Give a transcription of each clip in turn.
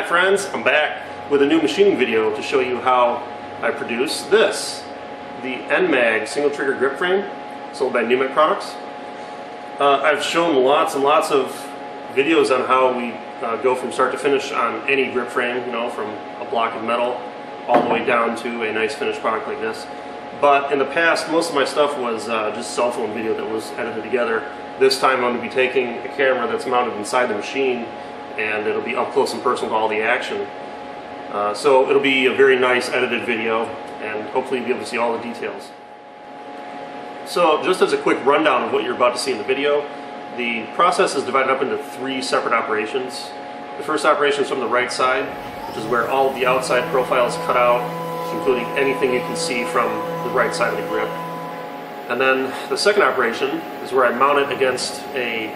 Hi friends, I'm back with a new machining video to show you how I produce this, the NMAG Single Trigger Grip Frame, sold by Nummech Products. I've shown lots and lots of videos on how we go from start to finish on any grip frame, you know, from a block of metal all the way down to a nice finished product like this. But in the past, most of my stuff was just cell phone video that was edited together. This time I'm going to be taking a camera that's mounted inside the machine, and it'll be up close and personal to all the action. So it'll be a very nice edited video, and hopefully you'll be able to see all the details. So just as a quick rundown of what you're about to see in the video, the process is divided up into three separate operations. The first operation is from the right side, which is where all of the outside profile is cut out, including anything you can see from the right side of the grip. And then the second operation is where I mount it against a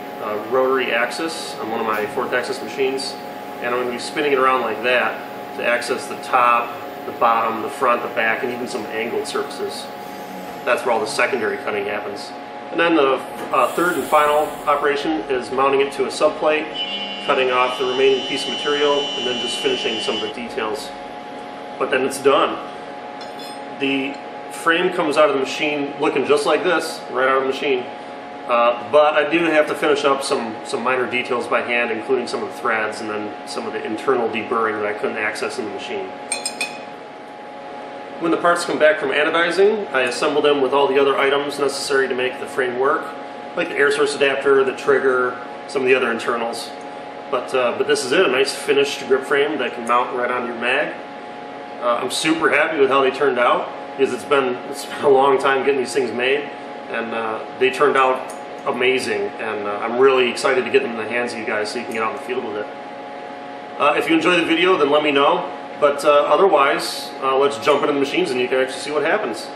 rotary axis on one of my fourth axis machines, and I'm going to be spinning it around like that to access the top, the bottom, the front, the back, and even some angled surfaces. That's where all the secondary cutting happens. And then the third and final operation is mounting it to a subplate, cutting off the remaining piece of material, and then just finishing some of the details. But then it's done. The frame comes out of the machine looking just like this, right out of the machine, but I do have to finish up some minor details by hand, including some of the threads and then some of the internal deburring that I couldn't access in the machine. When the parts come back from anodizing, I assemble them with all the other items necessary to make the frame work, like the air source adapter, the trigger, some of the other internals. But this is it, a nice finished grip frame that can mount right on your mag. I'm super happy with how they turned out, because it's been a long time getting these things made, and they turned out amazing, and I'm really excited to get them in the hands of you guys so you can get out in the field with it. If you enjoy the video, then let me know, but otherwise let's jump into the machines and you can actually see what happens.